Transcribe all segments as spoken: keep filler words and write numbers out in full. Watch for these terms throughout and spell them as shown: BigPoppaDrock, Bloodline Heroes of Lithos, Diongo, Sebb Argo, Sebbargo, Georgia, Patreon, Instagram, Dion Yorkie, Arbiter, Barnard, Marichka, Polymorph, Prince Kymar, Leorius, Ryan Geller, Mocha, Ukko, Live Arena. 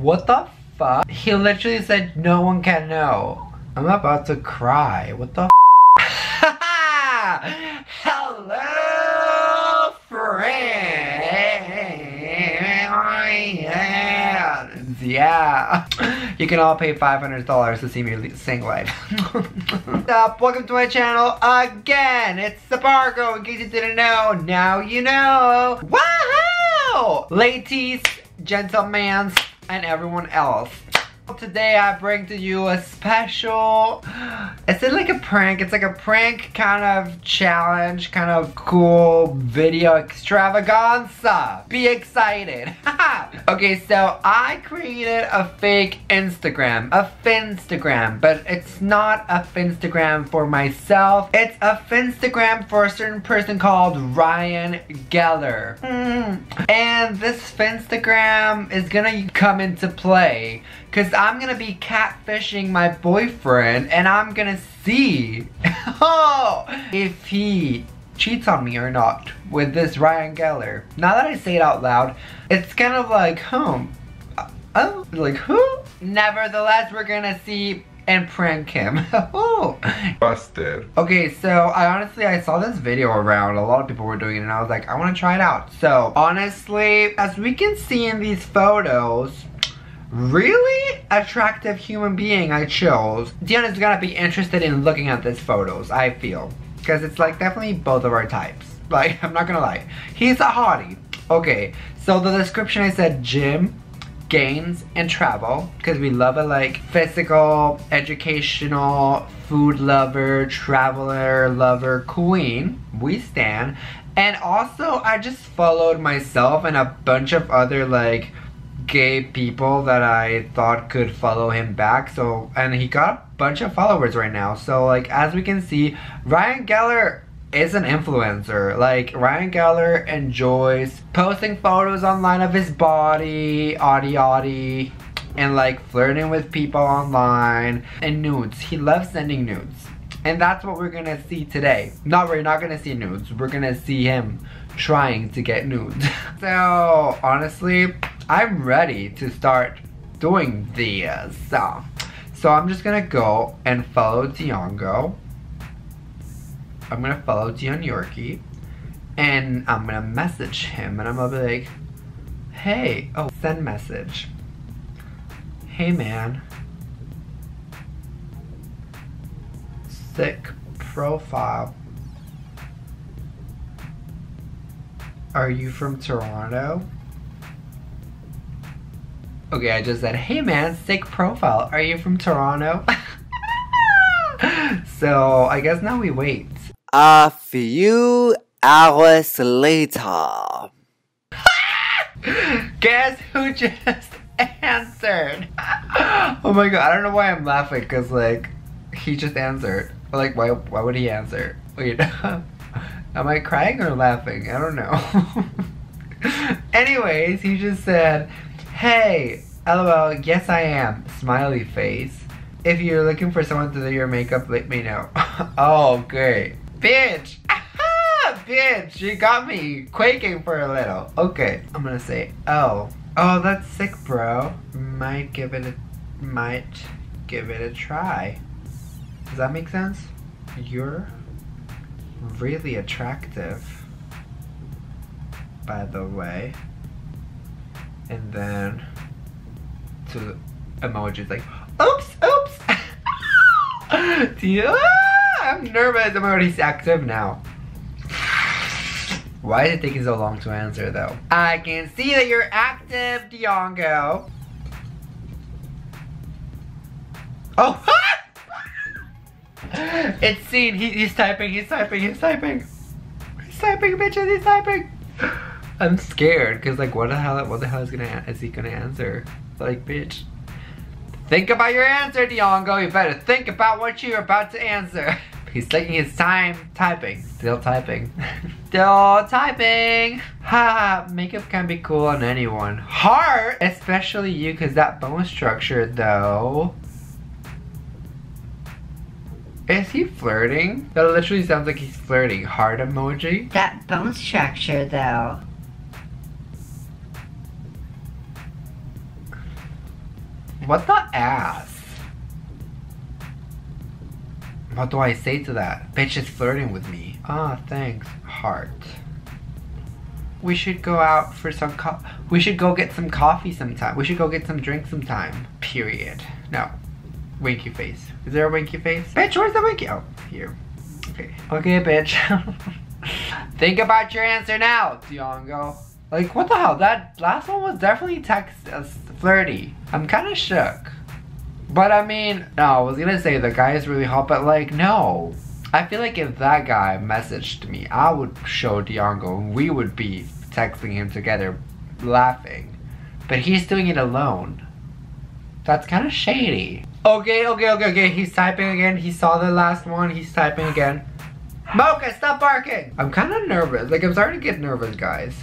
What the fuck? He literally said no one can know. I'm about to cry. What the fuck? Hello, friends. Yeah. You can all pay five hundred dollars to see me sing live. What's up? Welcome to my channel again. It's Sebbargo, in case you didn't know. Now you know. Woohoo! Ladies, gentlemen, and everyone else. Today I bring to you a special, it's like a prank, it's like a prank kind of challenge, kind of cool video extravaganza. Be excited. Okay, so I created a fake Instagram, a Finstagram, but it's not a Finstagram for myself. It's a Finstagram for a certain person called Ryan Geller. Mm. And this Finstagram is gonna come into play because I'm gonna be catfishing my boyfriend and I'm gonna see oh, if he cheats on me or not with this Ryan Geller. Now that I say it out loud, it's kind of like, hmm, oh, like who? Nevertheless, we're gonna see and prank him. Oh. Busted. Okay, so I honestly, I saw this video around. A lot of people were doing it and I was like, I wanna try it out. So honestly, as we can see in these photos, really attractive human being I chose. Dion is gonna be interested in looking at these photos, I feel. Because it's like definitely both of our types. Like, I'm not gonna lie. He's a hottie. Okay, so the description I said gym, games, and travel. Because we love it, like physical, educational, food lover, traveler, lover, queen. We stan. And also, I just followed myself and a bunch of other like gay people that I thought could follow him back, so and he got a bunch of followers right now. So like as we can see, Ryan Geller is an influencer. Like Ryan Geller enjoys posting photos online of his body, oddy oddy, and like flirting with people online and nudes. He loves sending nudes. And that's what we're gonna see today. No, we're not gonna see nudes. We're gonna see him trying to get nudes. So honestly, I'm ready to start doing this. So, so I'm just gonna go and follow Diongo. I'm gonna follow Dion Yorkie, and I'm gonna message him, and I'm gonna be like, "Hey, oh, send message. Hey, man, sick profile. Are you from Toronto?" Okay, I just said, hey man, sick profile. Are you from Toronto? So, I guess now we wait. A few hours later. Guess who just answered? Oh my god, I don't know why I'm laughing, because like, he just answered. Like, why, why would he answer? Wait, am I crying or laughing? I don't know. Anyways, he just said, hey, lol, yes I am, smiley face. If you're looking for someone to do your makeup, let me know. Oh, great. Bitch, aha, bitch, you got me quaking for a little. Okay, I'm gonna say, oh, oh, that's sick, bro. Might give it a, might give it a try. Does that make sense? You're really attractive, by the way. And then to emojis like, oops, oops. Yeah, I'm nervous, I'm already active now. Why is it taking so long to answer though? I can see that you're active, Diongo. Oh, it's seen, he, he's typing, he's typing, he's typing. He's typing, bitches, he's typing. I'm scared, cause like, what the hell? What the hell is gonna? Is he gonna answer? It's like, bitch, think about your answer, Diongo. You better think about what you're about to answer. He's taking his time typing, still typing, still typing. Ha! Makeup can be cool on anyone. Heart, especially you, cause that bone structure, though. Is he flirting? That literally sounds like he's flirting. Heart emoji. That bone structure, though. What the ass? What do I say to that? Bitch is flirting with me. Ah, thanks, heart. We should go out for some co- We should go get some coffee sometime. We should go get some drinks sometime. Period. No. Winky face. Is there a winky face? Bitch, where's the winky? Oh, here. Okay. Okay, bitch. Think about your answer now, Diongo. Like, what the hell? That last one was definitely text uh, flirty. I'm kind of shook. But I mean, no, I was gonna say the guy is really hot, but like, no. I feel like if that guy messaged me, I would show Diongo and we would be texting him together, laughing. But he's doing it alone. That's kind of shady. Okay, okay, okay, okay, he's typing again. He saw the last one, he's typing again. Mocha, stop barking! I'm kind of nervous. Like, I'm starting to get nervous, guys.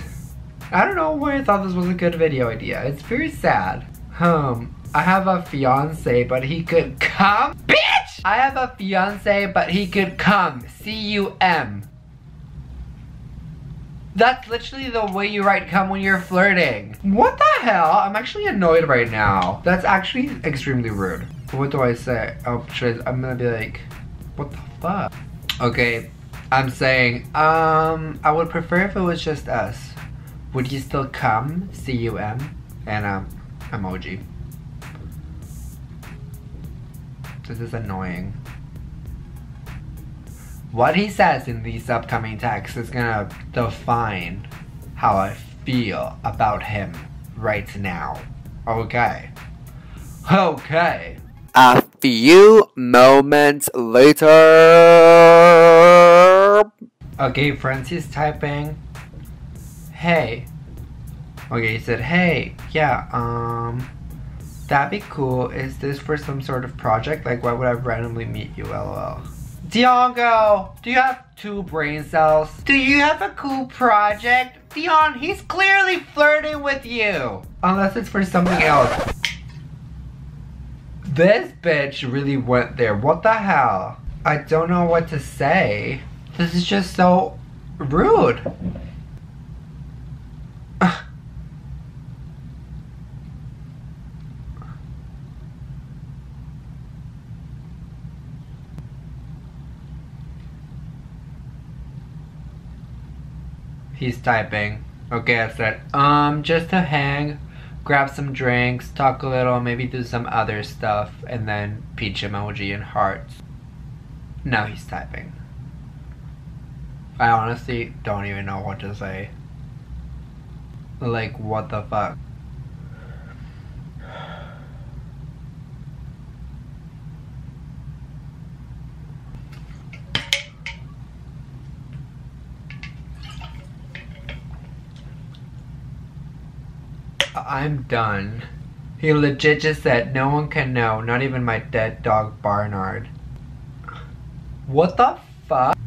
I don't know why I thought this was a good video idea. It's very sad. Um, I have a fiance, but he could come. Bitch! I have a fiance, but he could come. C U M. That's literally the way you write come when you're flirting. What the hell? I'm actually annoyed right now. That's actually extremely rude. What do I say? Oh, shit, I'm gonna be like, what the fuck? Okay, I'm saying, um, I would prefer if it was just us. Would you still come? C U M. And, um, emoji. This is annoying. What he says in these upcoming texts is gonna define how I feel about him right now. Okay. Okay. A few moments later. Okay, friends, he's typing. Hey. Okay, he said, hey, yeah, um, that'd be cool. Is this for some sort of project? Like, why would I randomly meet you, lol? Diongo, do you have two brain cells? Do you have a cool project? Dion, he's clearly flirting with you. Unless it's for something else. This bitch really went there. What the hell? I don't know what to say. This is just so rude. He's typing. Okay, I said, um, just to hang, grab some drinks, talk a little, maybe do some other stuff, and then peach emoji and hearts. Now he's typing. I honestly don't even know what to say. Like, what the fuck? I'm done. He legit just said, no one can know, not even my dead dog Barnard. What the fuck?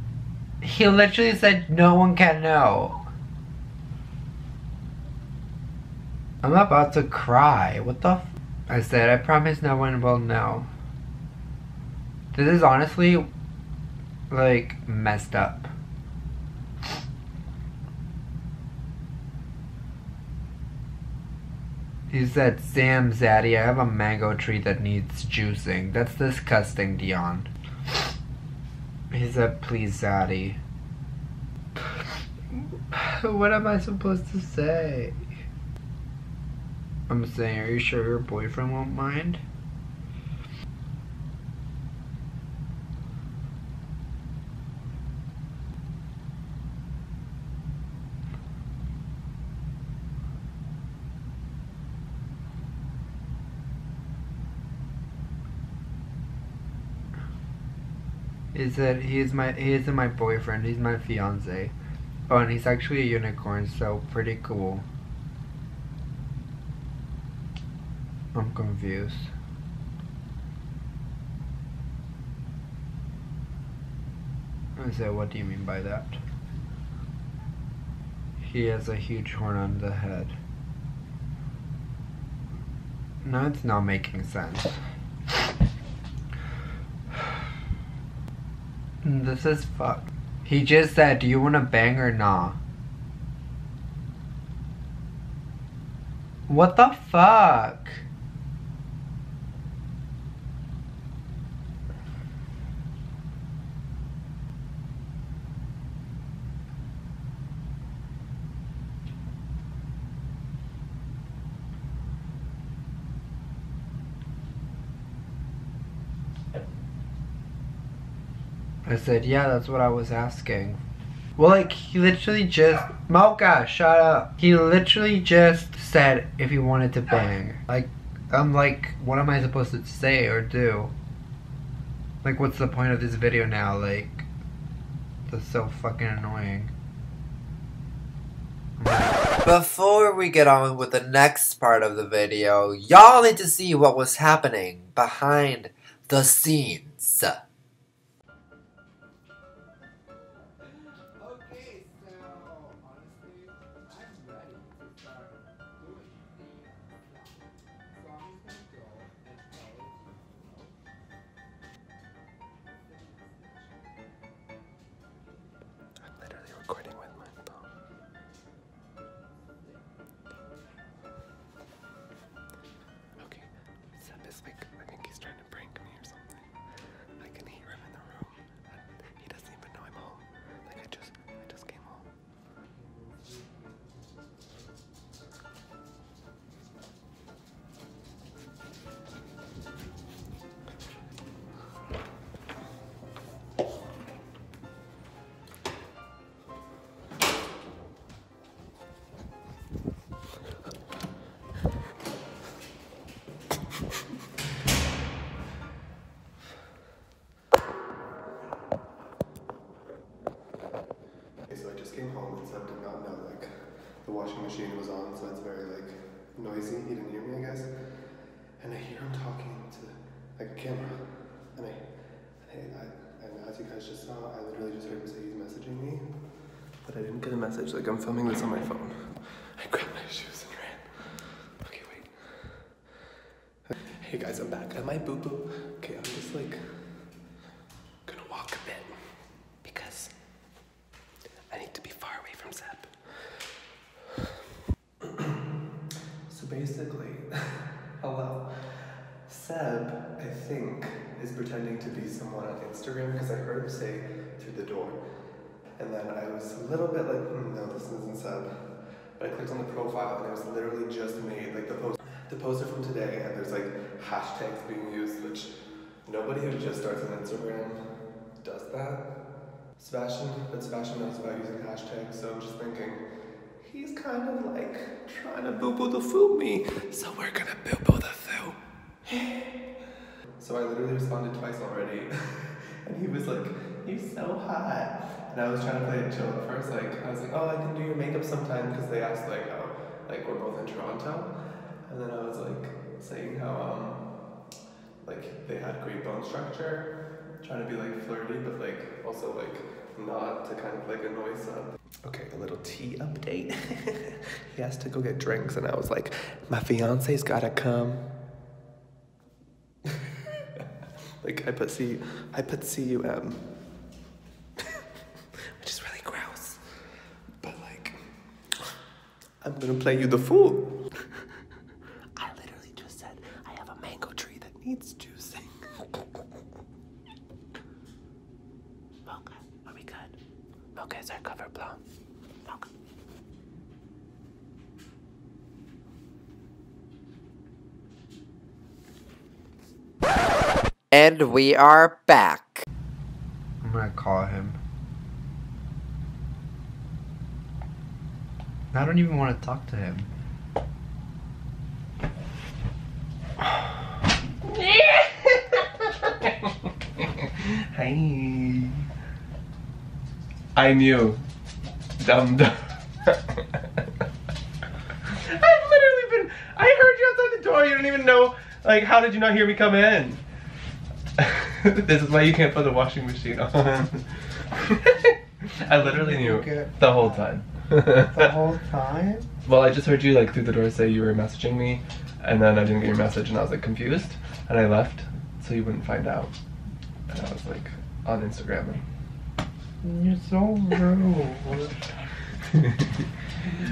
He literally said, no one can know. I'm about to cry. What the f- I said, I promise no one will know. This is honestly, like, messed up. He said, Sam, Zaddy, I have a mango tree that needs juicing. That's disgusting, Dion. He said, please, Zaddy. What am I supposed to say? I'm saying, are you sure your boyfriend won't mind? He said, he's my, he isn't my boyfriend, he's my fiance. Oh, and he's actually a unicorn, so pretty cool. I'm confused. I said, what do you mean by that? He has a huge horn on the head. No, it's not making sense. This is fuck. He just said, do you wanna bang or nah? What the fuck? I said, yeah, that's what I was asking. Well, like, he literally just, Mocha, shut up. He literally just said if he wanted to bang. Like, I'm like, what am I supposed to say or do? Like, what's the point of this video now? Like, that's so fucking annoying. Before we get on with the next part of the video, y'all need to see what was happening behind the scenes. Washing machine was on, so it's very like noisy. He didn't hear me, I guess. And I hear him talking to like a camera. And I, and I, and as you guys just saw, I literally just heard him say he's messaging me, but I didn't get a message. Like, I'm filming this on my phone. I grabbed my shoes and ran. Okay, wait. Hey guys, I'm back. Am I boo boo? Okay, I'm just like gonna walk a bit because I need to be far away from Seb. Basically, hello. Seb, I think, is pretending to be someone on Instagram because I heard him say through the door. And then I was a little bit like, mm, no, this isn't Seb. But I clicked on the profile and it was literally just made, like the post, the poster from today, and there's like hashtags being used, which nobody who just starts on Instagram does that. Sebastian, but Sebastian knows about using hashtags, so I'm just thinking, he's kind of like trying to boo-boo the food me. So we're gonna boo-boo the food. So I literally responded twice already. And he was like, you're so hot. And I was trying to play it chill at first. Like, I was like, oh, I can do your makeup sometime. Because they asked, like, oh, like, we're both in Toronto. And then I was like, saying how, um, like, they had great bone structure. Trying to be, like, flirty, but, like, also, like, not to kind of like annoy Seb. Okay, a little tea update. He asked to go get drinks and I was like, my fiance's gotta come. Like I put C, I put C U M. Which is really gross. But like, I'm gonna play you the fool. I literally just said, I have a mango tree that needs juicing. Mocha, are we good? Mocha, is our cover blown? Mocha. And we are back. I'm gonna call him. I don't even want to talk to him. Hi. I'm you, dum dum. I've literally been, I heard you outside the door, you don't even know, like, how did you not hear me come in? This is why you can't put the washing machine on. I literally knew the whole time. The whole time? Well, I just heard you, like, through the door say you were messaging me, and then I didn't get your message, and I was, like, confused, and I left, so you wouldn't find out. And I was, like, on Instagram. You're so rude.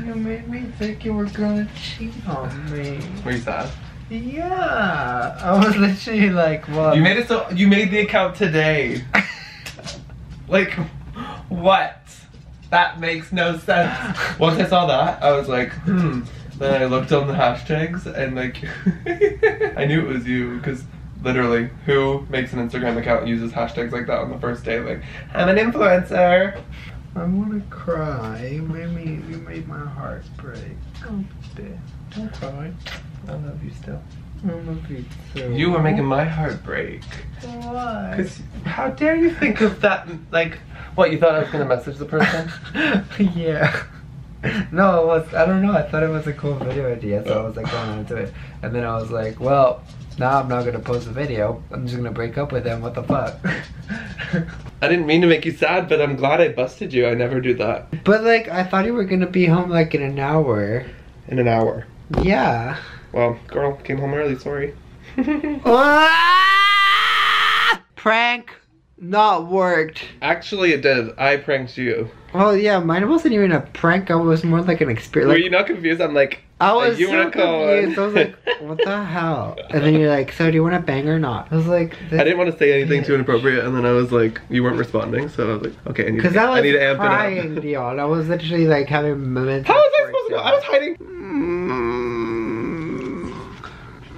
You made me think you were gonna cheat on me. Were you sad? Yeah, I was literally like, what? You made it so. You made the account today. Like, what? That makes no sense. Once I saw that, I was like, hmm. Then I looked on the hashtags and like, I knew it was you because literally, who makes an Instagram account and uses hashtags like that on the first day? Like, I'm an influencer. I wanna cry. You made me, you made my heart break. Oh, dear. Don't cry. I love you still. I love you too. You were making my heart break. Why? Because how dare you think of that? Like, what, you thought I was gonna message the person? Yeah. No, it was, I don't know, I thought it was a cool video idea, so I was like going into it. And then I was like, well, now I'm not gonna post a video. I'm just gonna break up with him, what the fuck? I didn't mean to make you sad, but I'm glad I busted you. I never do that. But like, I thought you were gonna be home like in an hour. In an hour? Yeah. Well, girl, came home early, sorry. Prank not worked. Actually, it did. I pranked you. Oh yeah, mine wasn't even a prank. I was more like an experience. Were like, you not confused? I'm like, I was you so confused. I was like, what the hell? And then you're like, so do you want to bang or not? I was like, I didn't want to say anything bitch. too inappropriate. And then I was like, you weren't responding, so I was like, okay, I need, to, I I need to amp crying, it up. Because I was crying, Dion. I was literally like having moments. How was I supposed to know? I was hiding.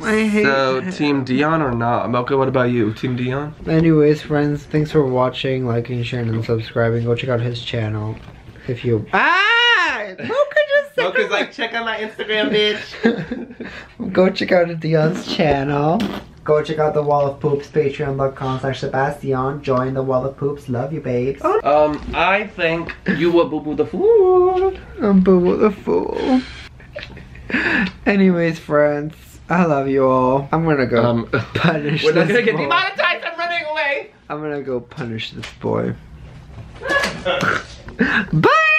I hate so, him. Team Dion or not? Mocha, what about you? Team Dion? Anyways, friends, thanks for watching, liking, sharing, and subscribing. Go check out his channel if you... Ah! Mocha just said... Mocha's like, check out my Instagram, bitch. Go check out Dion's channel. Go check out the Wall of Poops, patreon.com slash Sebastian. Join the Wall of Poops. Love you, babes. Um, I think you were boo-boo the fool. I'm boo-boo the fool. Anyways, friends. I love you all. I'm gonna go um, punish this boy. We're not gonna get demonetized, I'm running away! I'm gonna go punish this boy. Bye!